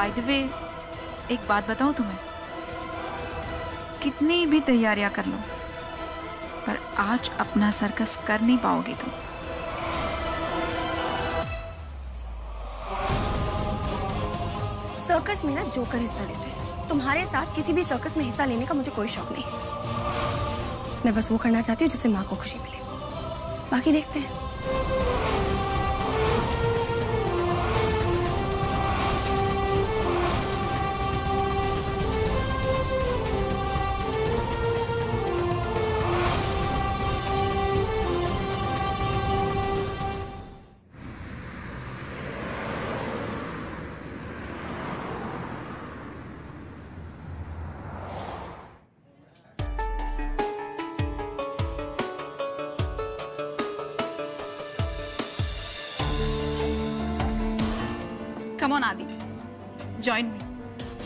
By the way एक बात बताऊं तुम्हें, कितनी भी तैयारियां कर लो पर आज अपना सर्कस कर नहीं पाओगी तुम। सर्कस में ना जोकर हिस्सा लेते हैं, तुम्हारे साथ किसी भी सर्कस में हिस्सा लेने का मुझे कोई शौक नहीं। मैं बस वो करना चाहती हूँ जिससे माँ को खुशी मिले, बाकी देखते हैं। Come on Adi, join me.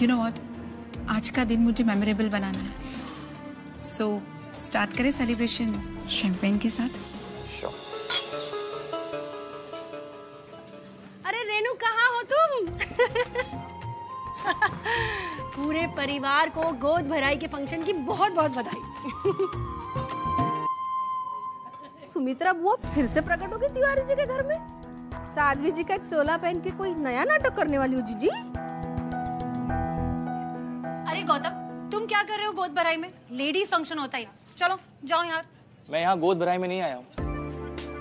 You know what? आज का दिन मुझे memorable बनाना है. So start करें celebration champagne के साथ. Sure. अरे रेनू कहाँ हो तुम? पूरे परिवार को गोद भराई के फंक्शन की बहुत बहुत बधाई. सुमित्रा वो फिर से प्रकट होगी तिवारी जी के घर में. साध्वी जी का चोला पहन के कोई नया नाटक करने वाली हो जीजी? अरे गौतम तुम क्या कर रहे हो गोद भराई में? लेडीज फंक्शन होता है, चलो जाओ यार. मैं यहाँ गोद भराई में नहीं आया हूँ,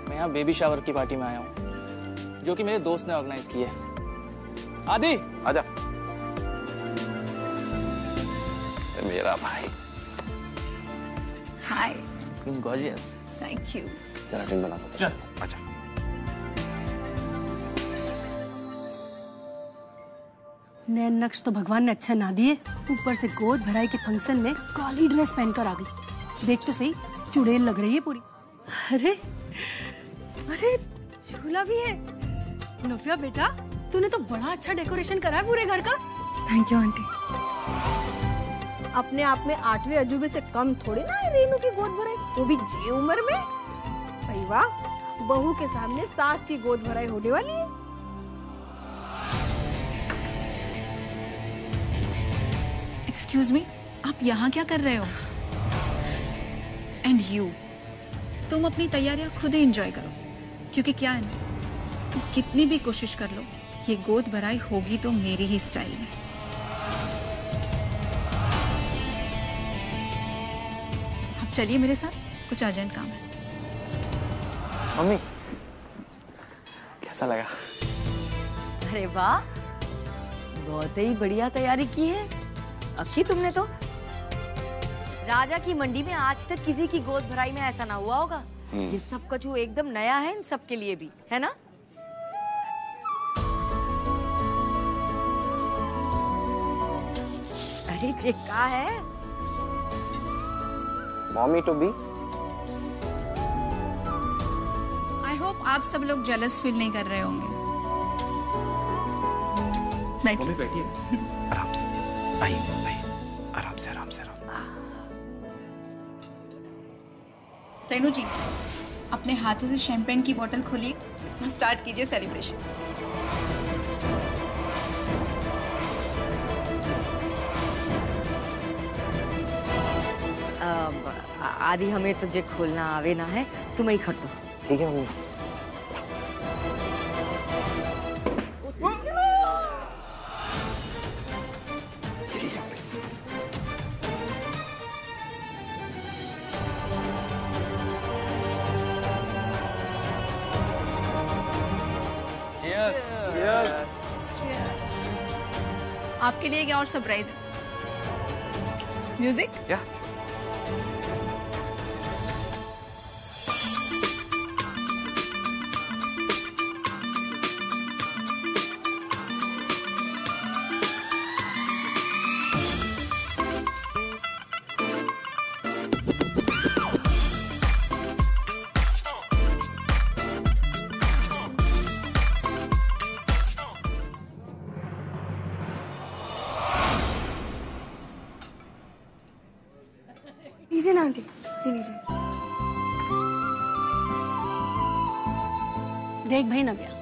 मैं यहाँ बेबी शावर की पार्टी में आया हूँ जो कि मेरे दोस्त ने ऑर्गेनाइज की है. आदि आजा. मेरा भाई. हाय. तुम गॉर्जियस. Thank you. चलो ड्रिंक बना दो. चल अच्छा. नए नक्श तो भगवान ने अच्छा ना दिए, ऊपर से गोद भराई के फंक्शन में काली ड्रेस पहनकर आ गई. देख तो सही चुड़ैल लग रही है पूरी. अरे अरे झूला भी है. नव्या बेटा तूने तो बड़ा अच्छा डेकोरेशन करा है पूरे घर का. Thank you aunty. अपने आप में 8वें अजूबे से कम थोड़ी ना है रेनू की गोद भराई, वो भी जी उम्र में. भाई वाह, बहू के सामने सास की गोद भराई होने वाली है. Excuse me, आप यहाँ क्या कर रहे हो? And you, तुम अपनी तैयारियां खुद ही एंजॉय करो, क्योंकि क्या है ना, तुम कितनी भी कोशिश कर लो ये गोद भराई होगी तो मेरी ही स्टाइल में. आप चलिए मेरे साथ, कुछ अर्जेंट काम है. मम्मी कैसा लगा? अरे वाह, बहुत ही बढ़िया तैयारी की है अक्की तुमने तो. राजा की मंडी में आज तक किसी की गोद भराई में ऐसा ना हुआ होगा. ये सब कछु एकदम नया है इन सब के लिए भी, है ना? अरे ये क्या है? Mommy to be. I hope आप सब लोग जेलस फील नहीं कर रहे होंगे. मम्मी बैठिए आराम से. भाई भाई आराम से आराम से आराम. रेनू जी अपने हाथों से शैंपेन की बोतल खोलिए और स्टार्ट कीजिए सेलिब्रेशन. आदि हमें तुझे खोलना आवे ना है, तुम ही खट दो. ठीक है मम्मी. आपके लिए क्या और सरप्राइज है? म्यूजिक? या देख भाई नव्या,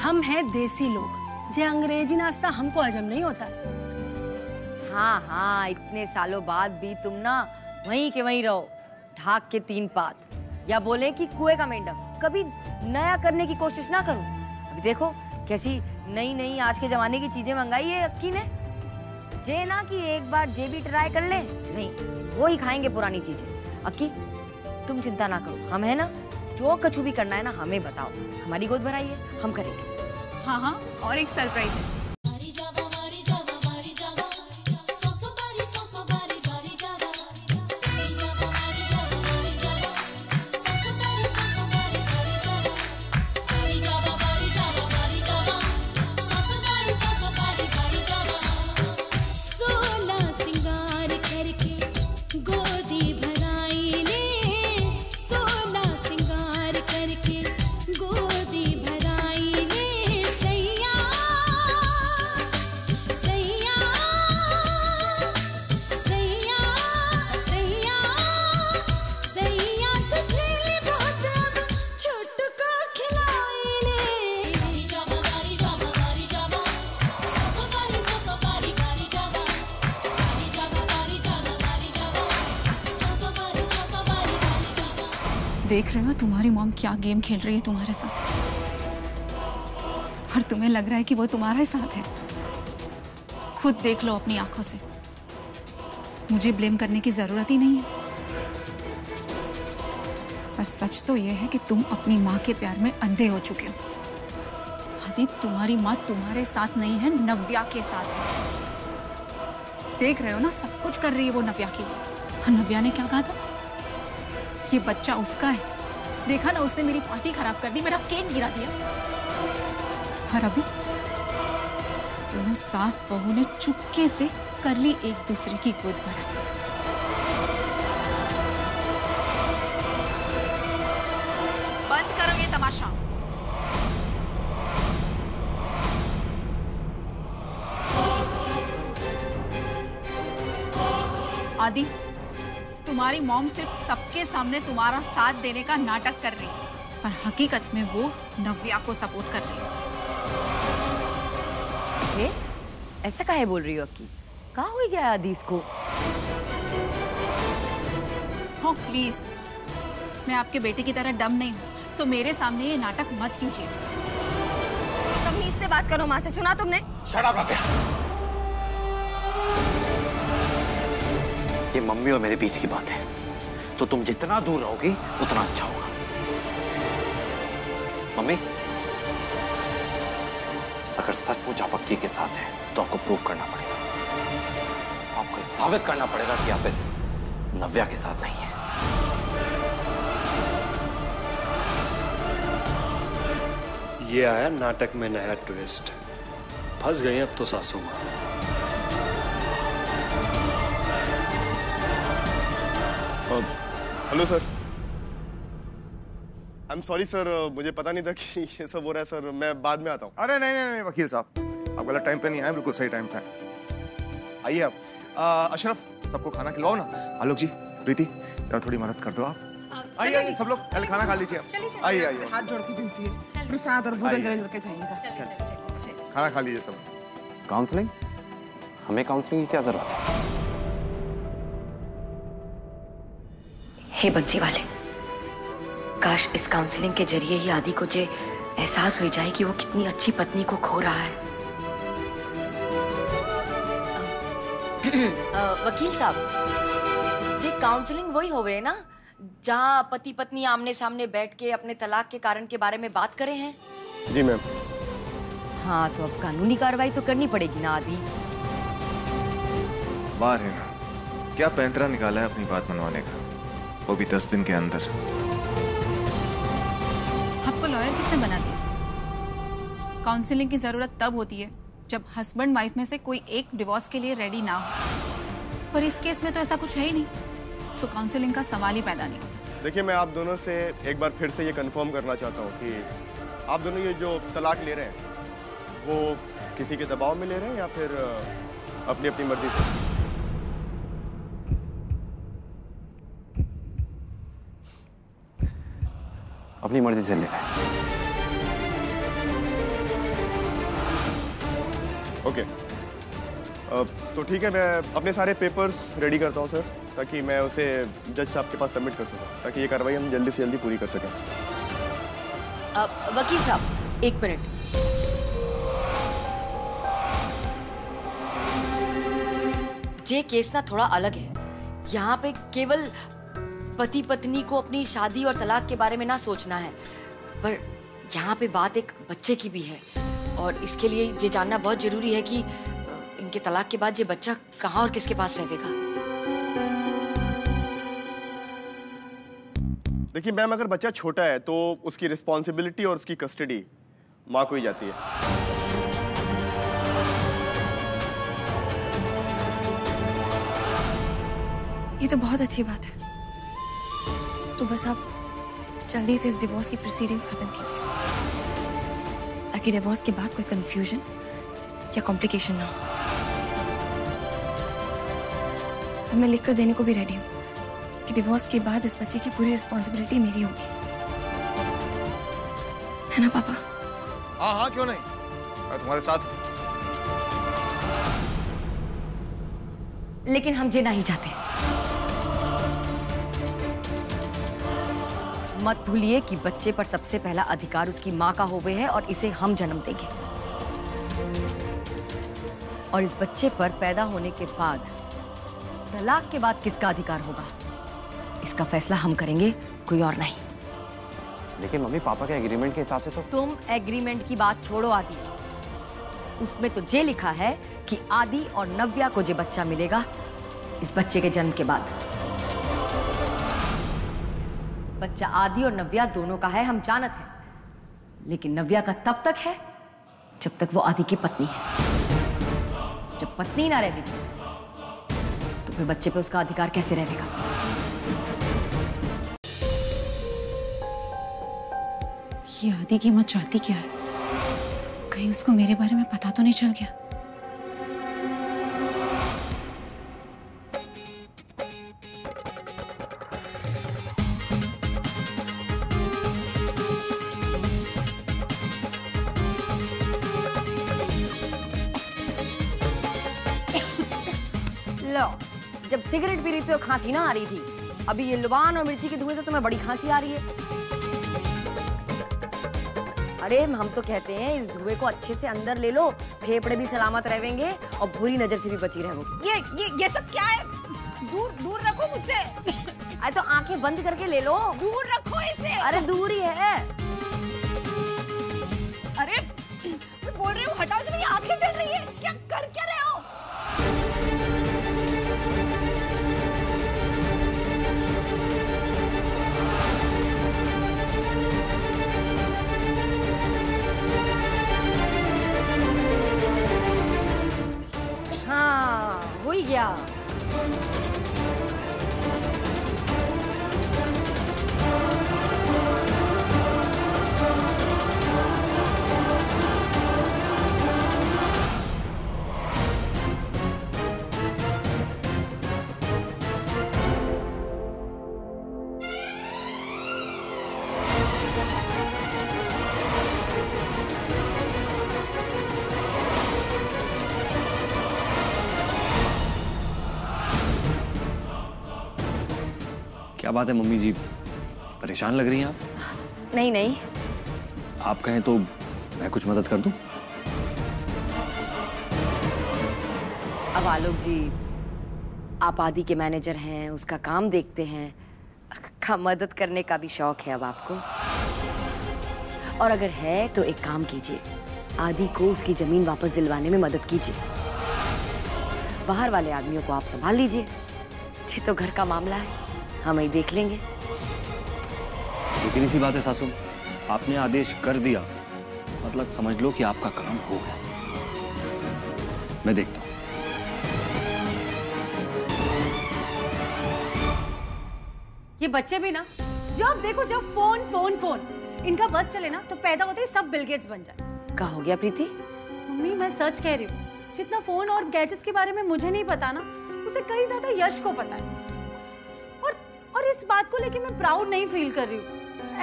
हम हैं देसी लोग, जे अंग्रेजी नाश्ता हमको हजम नहीं होता। हाँ हाँ, इतने सालों बाद भी तुम ना वहीं के वहीं रहो, ढाक के तीन पात, या बोले कि कुएं का मेंढक। कभी नया करने की कोशिश ना करो। अभी देखो कैसी नई नई आज के जमाने की चीजें मंगाई है अक्की ने। जे ना कि एक बार जे भी ट्राई कर ले, नहीं वो ही खाएंगे पुरानी चीजें। अक्की तुम चिंता ना करो, हम है ना, जो कछु भी करना है ना हमें बताओ, हमारी गोद भराई है, हम करेंगे। हाँ हाँ, और एक सरप्राइज है। देख रहे हो तुम्हारी मॉम क्या गेम खेल रही है तुम्हारे साथ, और तुम्हें लग रहा है कि वो तुम्हारे साथ है। खुद देख लो अपनी आंखों से, मुझे ब्लेम करने की जरूरत ही नहीं है। पर सच तो ये है कि तुम अपनी माँ के प्यार में अंधे हो चुके हो। आदित्य, तुम्हारी माँ तुम्हारे साथ नहीं है, नव्या के साथ है। देख रहे हो ना, सब कुछ कर रही है वो नव्या के लिए। नव्या ने क्या कहा था, ये बच्चा उसका है। देखा ना, उसने मेरी पार्टी खराब कर दी, मेरा केक गिरा दिया। और अभी दोनों सास बहू ने चुपके से कर ली एक दूसरे की गोद भराई। बंद करो ये तमाशा। आदि, तुम्हारी मॉम सिर्फ सबके सामने तुम्हारा साथ देने का नाटक कर रही है, पर हकीकत में वो नव्या को सपोर्ट कर रही है। ऐसा काहे बोल रही हो अक्की? क्या हो गया आदिश को? हो प्लीज, मैं आपके बेटे की तरह डम नहीं हूँ, सो मेरे सामने ये नाटक मत कीजिए। तमीज से बात करो माँ से, सुना तुमने? शट अप नव्या, ये मम्मी और मेरे बीच की बात है, तो तुम जितना दूर रहोगी उतना अच्छा होगा। मम्मी, अगर सचमुच आप अक्की के साथ हैं, तो आपको प्रूफ करना पड़ेगा। आपको साबित करना पड़ेगा कि आप इस नव्या के साथ नहीं हैं। ये आया नाटक में नया ट्विस्ट। फंस गई अब तो सासू माँ। Hello sir, I am sorry sir, मुझे पता नहीं था कि ये सब हो रहा है सर, मैं बाद में आता हूँ। अरे नहीं नहीं नहीं वकील साहब, आप गलत टाइम पे नहीं आए, बिल्कुल सही टाइम पे आइए आप। अशरफ, सबको खाना खिलाओ ना। आलोक जी, प्रीति, जरा थोड़ी मदद कर दो आप। आइए सब लोग, पहले खाना खा लीजिए आप। आइए आइए, हाथ जोड़ के विनती है, प्रसाद और भोजन ग्रहण करके जाइए, खाना खा लीजिए सब। काउंसलिंग? हमें काउंसलिंग की क्या जरूरत है? हे बंसी वाले, काश इस काउंसलिंग के जरिए ही आदि को जे एहसास हो जाए कि वो कितनी अच्छी पत्नी को खो रहा है। वकील साहब, जे काउंसलिंग वही होवे ना जहाँ पति पत्नी आमने सामने बैठ के अपने तलाक के कारण के बारे में बात करे हैं? जी मैम। हाँ, तो अब कानूनी कार्रवाई तो करनी पड़ेगी ना आदि। बाहर है ना, क्या पैंतरा निकाला है अपनी बात मनवाने का, वो भी 10 दिन के अंदर। आपको लॉयर किसने बना दिया? काउंसलिंग की जरूरत तब होती है जब हस्बैंड वाइफ में से कोई एक डिवोर्स के लिए रेडी ना हो, पर इस केस में तो ऐसा कुछ है ही नहीं, सो काउंसलिंग का सवाल ही पैदा नहीं होता। देखिए, मैं आप दोनों से एक बार फिर से ये कंफर्म करना चाहता हूँ कि आप दोनों ये जो तलाक ले रहे हैं वो किसी के दबाव में ले रहे हैं या फिर अपनी अपनी मर्जी से? अपनी मर्जी से ले। ओके तो ठीक है, मैं अपने सारे पेपर्स रेडी करता हूँ सर, ताकि मैं उसे जज साहब के पास सबमिट कर सकूँ, ताकि ये कार्रवाई हम जल्दी से जल्दी पूरी कर सकें। वकील साहब एक मिनट। ये केस ना थोड़ा अलग है। यहाँ पे केवल पति पत्नी को अपनी शादी और तलाक के बारे में ना सोचना है, पर यहाँ पे बात एक बच्चे की भी है, और इसके लिए ये जानना बहुत जरूरी है कि इनके तलाक के बाद ये बच्चा कहाँ और किसके पास रहेगा। देखिए मैम, अगर बच्चा छोटा है तो उसकी रिस्पॉन्सिबिलिटी और उसकी कस्टडी माँ को ही जाती है। ये तो बहुत अच्छी बात है, तो बस आप जल्दी से इस डिवोर्स की प्रोसीडिंग्स खत्म कीजिए, ताकि डिवोर्स के बाद कोई कंफ्यूजन या कॉम्प्लिकेशन ना हो। मैं लिखकर देने को भी रेडी हूँ कि डिवोर्स के बाद इस बच्चे की पूरी रिस्पॉन्सिबिलिटी मेरी होगी, है ना पापा? हाँ हाँ, क्यों नहीं, मैं तुम्हारे साथ हूँ। लेकिन हम जीना ही चाहते। मत भूलिए कि बच्चे पर सबसे पहला अधिकार उसकी माँ का हुए है, और इसे हम जन्म देंगे, और इस बच्चे पर पैदा होने के बाद तलाक के बाद किसका अधिकार होगा, इसका फैसला हम करेंगे, कोई और नहीं। लेकिन मम्मी, पापा के एग्रीमेंट के हिसाब से तो तुम एग्रीमेंट की बात छोड़ो आदि, उसमें तो ये लिखा है कि आदि और नव्या को जो बच्चा मिलेगा इस बच्चे के जन्म के बाद। बच्चा आदि और नव्या दोनों का है, हम जानत हैं, लेकिन नव्या का तब तक है जब तक वो आदि की पत्नी है। जब पत्नी ना रहेगी तो फिर बच्चे पे उसका अधिकार कैसे रहेगा? ये आदि की मां चाहती क्या है? कहीं उसको मेरे बारे में पता तो नहीं चल गया? जब सिगरेट पी रही थी तो खांसी ना आ रही थी, अभी ये लुबान और मिर्ची के धुएं से तुम्हें बड़ी खांसी आ रही है। अरे हम तो कहते हैं इस धुएं को अच्छे से अंदर ले लो, फेफड़े भी सलामत रहेंगे और बुरी नजर से भी बची रहेंगे। ये सब क्या है? दूर दूर रखो मुझसे। अरे तो आंखें बंद करके ले लो। दूर रखो इसे। अरे दूर ही है। अरे मैं बोल रही हूँ हटाओ, मेरी आंखें चल रही है। क्या कर क्या रहे हो? हाँ हो ही गया। क्या बात है मम्मी जी, परेशान लग रही हैं आप? नहीं नहीं। आप कहें तो मैं कुछ मदद कर दूं? अब आलोक जी, आप आदि के मैनेजर हैं, उसका काम देखते हैं, का मदद करने का भी शौक है अब आपको, और अगर है तो एक काम कीजिए, आदि को उसकी जमीन वापस दिलवाने में मदद कीजिए। बाहर वाले आदमियों को आप संभाल लीजिए, ये तो घर का मामला है, हम ही देख लेंगे। लेकिन इसी बात है सासू, आपने आदेश कर दिया, मतलब समझ लो कि आपका काम हो गया। मैं देखता हूँ। ये बच्चे भी ना, जब देखो जब फोन फोन फोन, इनका बस चले ना तो पैदा होते ही सब बिल गेट्स बन जाए। क्या हो गया प्रीति? मम्मी मैं सच कह रही हूँ, जितना फोन और गैजेट्स के बारे में मुझे नहीं पता ना, उसे कहीं ज्यादा यश को पता है, और इस बात को लेके मैं प्राउड नहीं फील कर रही हूँ।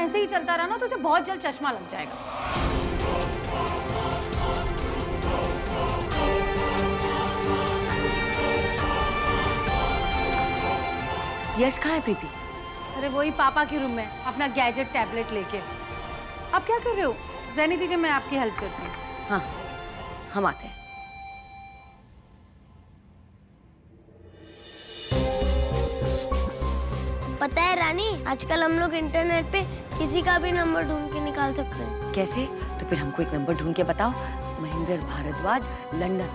ऐसे ही चलता रहा ना तो उसे बहुत जल्द चश्मा लग जाएगा। यश कहाँ है प्रीति? अरे वही पापा के रूम में अपना गैजेट टैबलेट लेके। आप क्या कर रहे हो? रहने दीजिए, मैं आपकी हेल्प करती हूँ। हाँ हम आते हैं। पता है रानी, आजकल हम लोग इंटरनेट पे किसी का भी नंबर ढूंढ के निकाल सकते हैं। कैसे? तो फिर हमको एक नंबर ढूंढ के बताओ। Mahendra Bhardwaj London.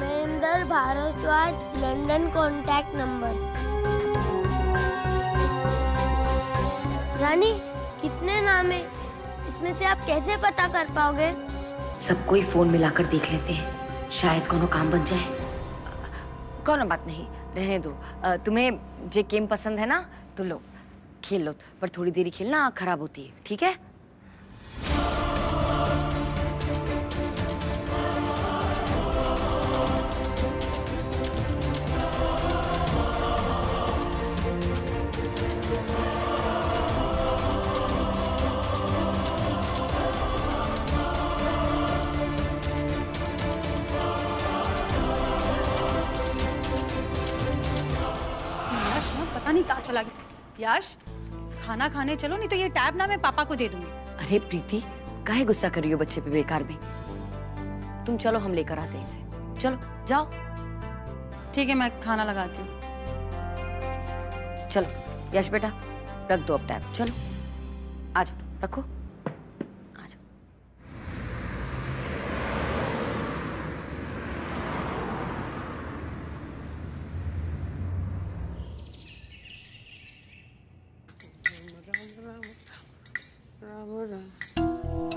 Mahendra Bhardwaj London contact number. Rani कितने नाम है इसमें से आप कैसे पता कर पाओगे? सबको ही फोन मिलाकर देख लेते हैं, शायद कोनो काम बन जाए। कोनो बात नहीं, रहने दो। तुम्हें जे गेम पसंद है ना तो लो, खेल लो, पर थोड़ी देरी खेलना, आँख खराब होती है। ठीक है? चला गया। यश खाना खाने चलो, नहीं तो ये टैब ना मैं पापा को दे दूंगी। अरे प्रीति काहे गुस्सा कर रही हो बच्चे पे बेकार में? तुम चलो, हम लेकर आते हैं इसे। चलो जाओ। ठीक है, मैं खाना लगाती हूँ। चलो यश बेटा, रख दो अब टैब। चलो आ जाओ, रखो।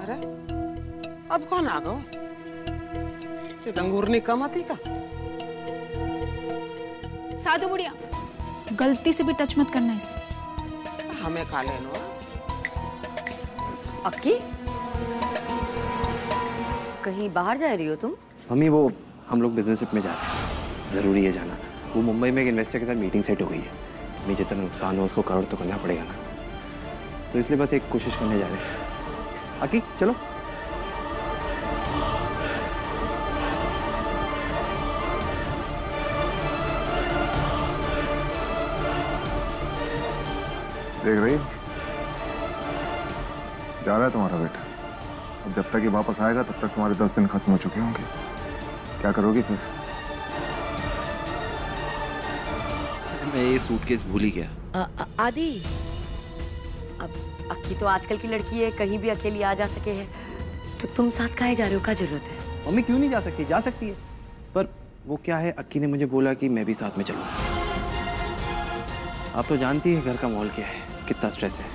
अरे अब कौन आ गया? डंगूरनी कम आती का? साधु बुढ़िया, गलती से भी टच मत करना इसे। हमें खा लेना। अक्की कहीं बाहर जा रही हो तुम? मम्मी वो हम लोग बिजनेस ट्रिप में जा रहे हैं, जरूरी है जाना। वो मुंबई में एक इन्वेस्टर के साथ मीटिंग सेट हो गई है। मुझे जितना नुकसान हो उसको कवर तो करना पड़ेगा ना, तो इसलिए बस एक कोशिश करने जा रहे हैं। अक्की चलो। देख रही, जा रहा है तुम्हारा बेटा। अब जब तक ये वापस आएगा तब तक तुम्हारे 10 दिन खत्म हो चुके होंगे। क्या करोगी फिर? मैं ये सूटकेस भूल ही गया। आदि अब अक्की तो आजकल की लड़की है, कहीं भी अकेली आ जा सके है, तो तुम साथ काहे जा रहे हो? क्या जरूरत है? मम्मी क्यों नहीं जा सकती? जा सकती है, पर वो क्या है, अक्की ने मुझे बोला कि मैं भी साथ में चलूँ। आप तो जानती है घर का माहौल क्या है, कितना स्ट्रेस है,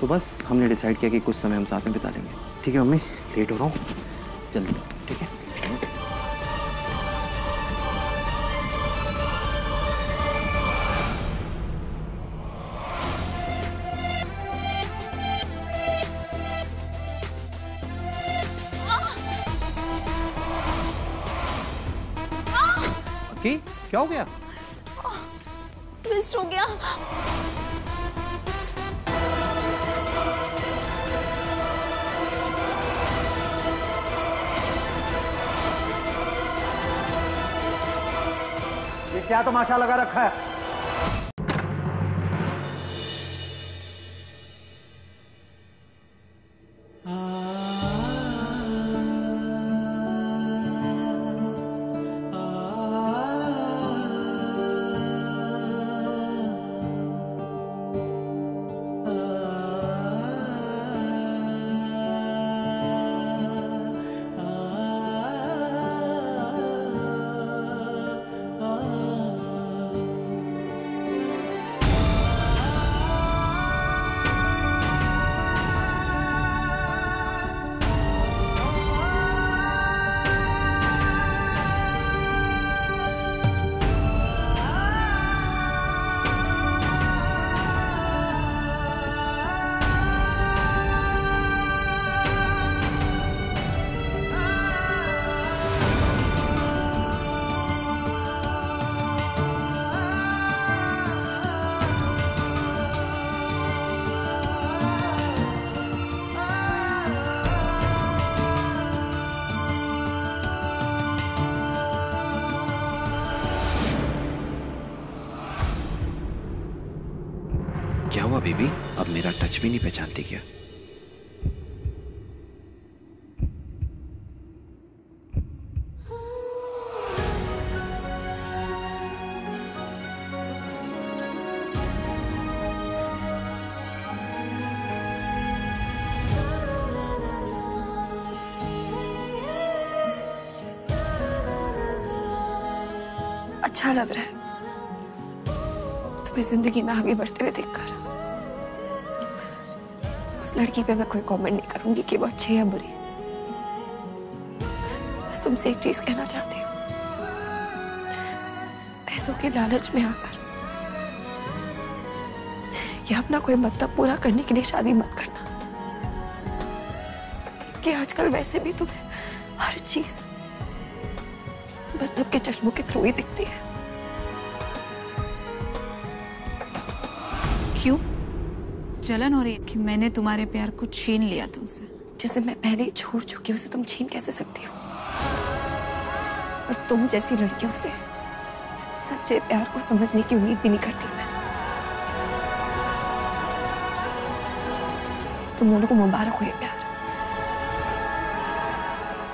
तो बस हमने डिसाइड किया कि कुछ समय हम साथ में बिता लेंगे। ठीक है मम्मी, लेट हो रहा हूँ, जल्दी। ठीक है की? क्या हो गया? ट्विस्ट हो गया। ये क्या तमाशा लगा रखा है? अब मेरा टच भी नहीं पहचानती क्या? अच्छा लग रहा है तुम्हें जिंदगी में आगे बढ़ते हुए देखकर। लड़की पे मैं कोई कमेंट नहीं करूंगी कि वो अच्छी या बुरी। बस तुमसे एक चीज कहना चाहती हूँ, पैसों के लालच में आकर या अपना कोई मतलब पूरा करने के लिए शादी मत करना, कि आजकल वैसे भी तुम्हें हर चीज मतलब के चश्मों के थ्रू ही दिखती है। क्यों? जलन हो रही है कि मैंने तुम्हारे प्यार को छीन लिया तुमसे। जैसे मैं पहले ही छोड़ चुकी हूँ, उसे तुम छीन कैसे सकती हो? और तुम जैसी लड़कियों से सच्चे प्यार को समझने की उम्मीद भी नहीं करती मैं। तुम दोनों को मुबारक हो ये प्यार,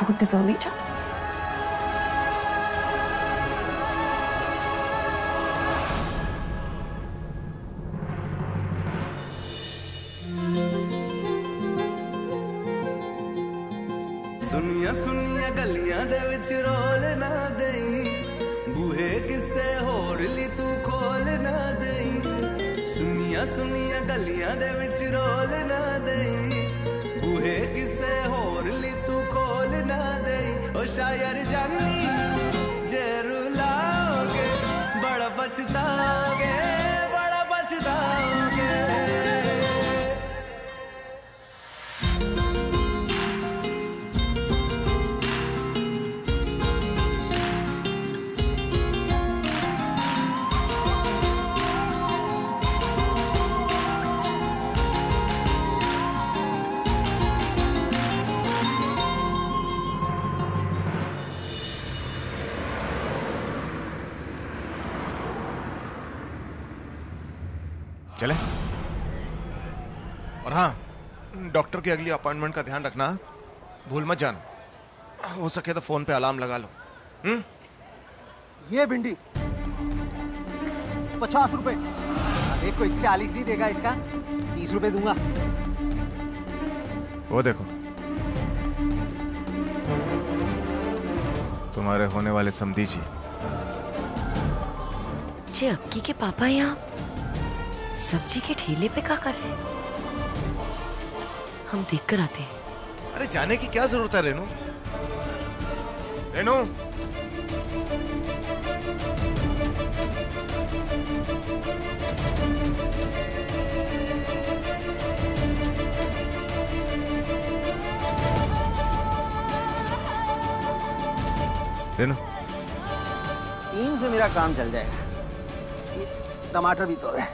बहुत डिजर्व नहीं चाहता। चले। और हाँ, डॉक्टर की अगली अपॉइंटमेंट का ध्यान रखना, भूल मत जाना। हो सके तो फोन पे अलार्म लगा लो। ये भिंडी 50 रुपए, अरे कोई 40 नहीं देगा इसका, 30 रुपए दूंगा। वो देखो तुम्हारे होने वाले समधी जी। जी अक्की के पापा यहाँ सब्जी के ठेले पे क्या कर रहे हैं? हम देख कर आते हैं। अरे जाने की क्या जरूरत है रेनू? रेनू, रेनू 3 से मेरा काम चल जाएगा। ये टमाटर भी तो है।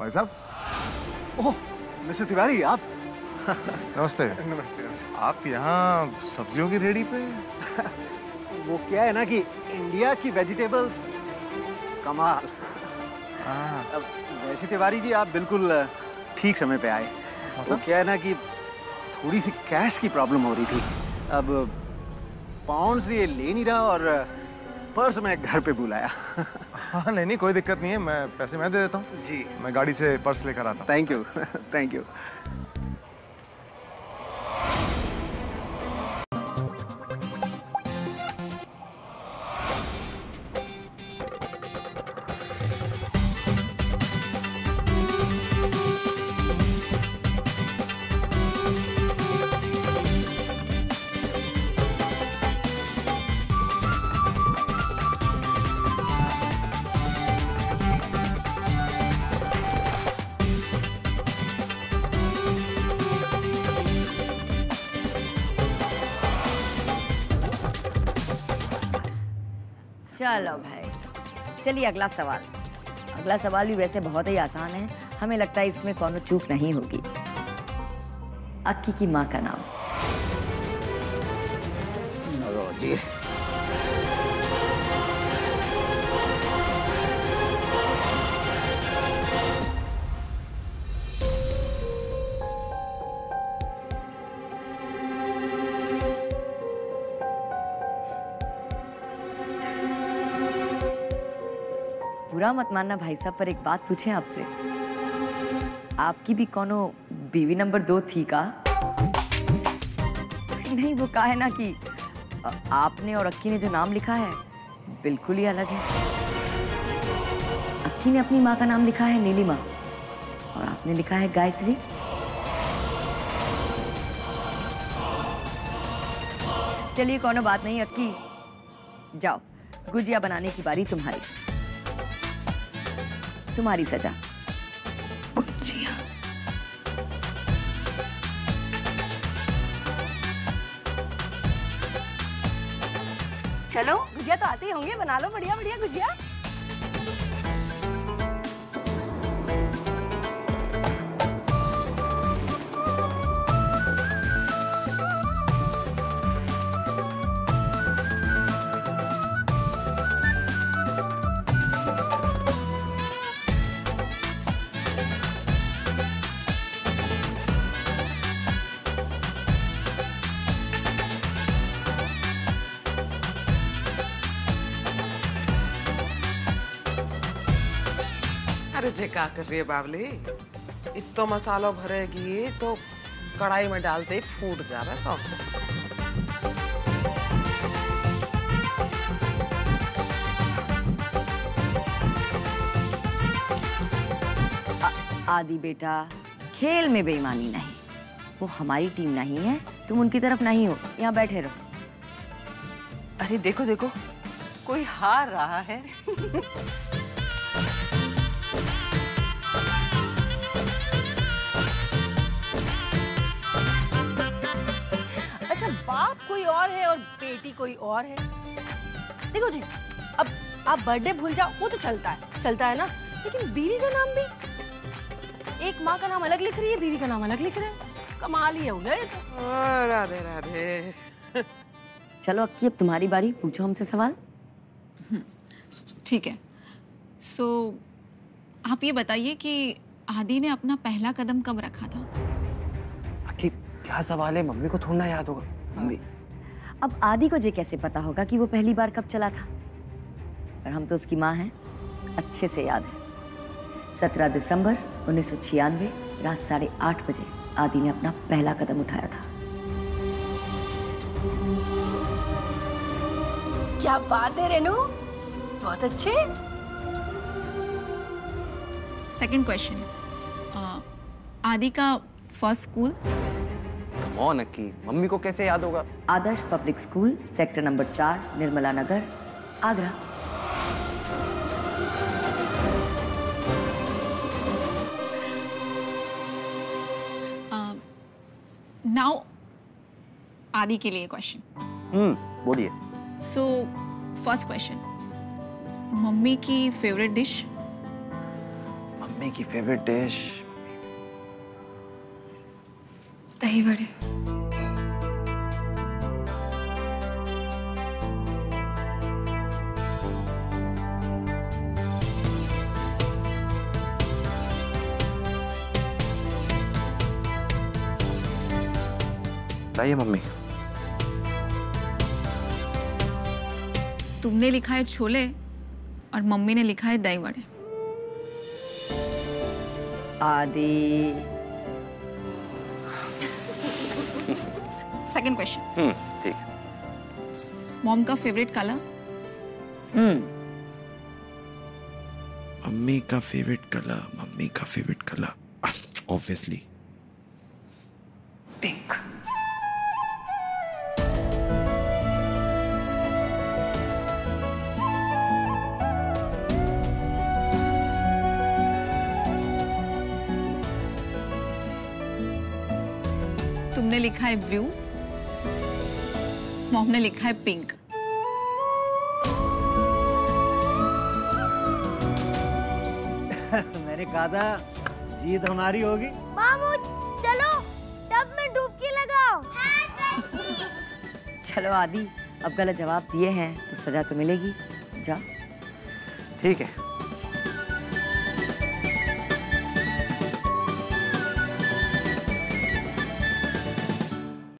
भाई साहब, ओह मिस्टर तिवारी आप। नमस्ते। नमस्ते। आप यहाँ सब्जियों की रेडी पे? वो क्या है ना कि इंडिया की वेजिटेबल्स कमाल। वैसे तिवारी जी आप बिल्कुल ठीक समय पे आए। वो क्या है ना कि थोड़ी सी कैश की प्रॉब्लम हो रही थी, अब पाउंड्स ये ले नहीं रहा और पर्स मैं घर पे बुलाया। हाँ नहीं कोई दिक्कत नहीं है, मैं पैसे मैं दे देता हूँ जी। मैं गाड़ी से पर्स लेकर आता हूँ। Thank you thank you. चलो भाई, चलिए अगला सवाल। अगला सवाल भी वैसे बहुत ही आसान है, हमें लगता है इसमें कौनो चूक नहीं होगी। अक्की की माँ का नाम? नरोजी। बुरा मत मानना भाई साहब, पर एक बात पूछें आपसे, आपकी भी कोनो बीवी नंबर 2 थी का? नहीं, वो कहा है ना कि आपने और अक्की ने जो नाम लिखा है बिल्कुल ही अलग है। अक्की ने अपनी माँ का नाम लिखा है नीली माँ और आपने लिखा है गायत्री। चलिए कोनो बात नहीं अक्की, जाओ गुजिया बनाने की बारी तुम्हारी, तुम्हारी सजा। गुजिया? चलो गुजिया तो आते ही होंगे, बना लो बढ़िया बढ़िया गुजिया। क्या कर रही है बावली, इतना मसाला भरेगी तो कढ़ाई में डालते ही फूट जा रहा है। तो आदि बेटा, खेल में बेईमानी नहीं, वो हमारी टीम नहीं है, तुम उनकी तरफ नहीं हो, यहाँ बैठे रहो। अरे देखो देखो कोई हार रहा है। कोई और है और बेटी कोई और है। देखो जी, अब आप बर्थडे भूल जाओ वो तो चलता है ना, लेकिन बीवी का नाम भी, एक माँ का नाम अलग लिख रही है, बीवी का नाम अलग लिख रहे हैं, कमाल ही है उधर। राधे राधे। चलो अक्की अब तुम्हारी बारी, पूछो हमसे सवाल। ठीक है, सो आप ये बताइए कि आदि ने अपना पहला कदम कब रखा था? अक्की क्या सवाल है, मम्मी को थोड़ा याद होगा। मम्मी अब आदि को ये कैसे पता होगा कि वो पहली बार कब चला था, पर हम तो उसकी माँ हैं, अच्छे से याद है। 17 दिसंबर 1996 रात 8:30 बजे आदि ने अपना पहला कदम उठाया था। क्या बात है रेनू, बहुत अच्छे। सेकंड क्वेश्चन, आदि का first school? Come on Akki, mummy को कैसे याद होगा? Adarsh public school, sector number 4, Nirmala Nagar, Agra. Now Aadi के लिए क्वेश्चन। बोलिए। सो फर्स्ट क्वेश्चन, मम्मी की फेवरेट डिश? मम्मी की फेवरेट डिश दही वड़े। बताइए मम्मी। तुमने लिखा है छोले और मम्मी ने लिखा है दही वड़े। आदि। Second question. ठीक। मॉम का फेवरेट कलर? मम्मी का फेवरेट कलर, ऑब्वियसली पिंक। तुमने लिखा है ब्लू, मॉम ने लिखा है पिंक। मैंने कहा था जीत हमारी होगी। मामू चलो टब में डुबकी लगाओ। चलो आदि, अब गलत जवाब दिए हैं तो सजा तो मिलेगी, जा। ठीक है।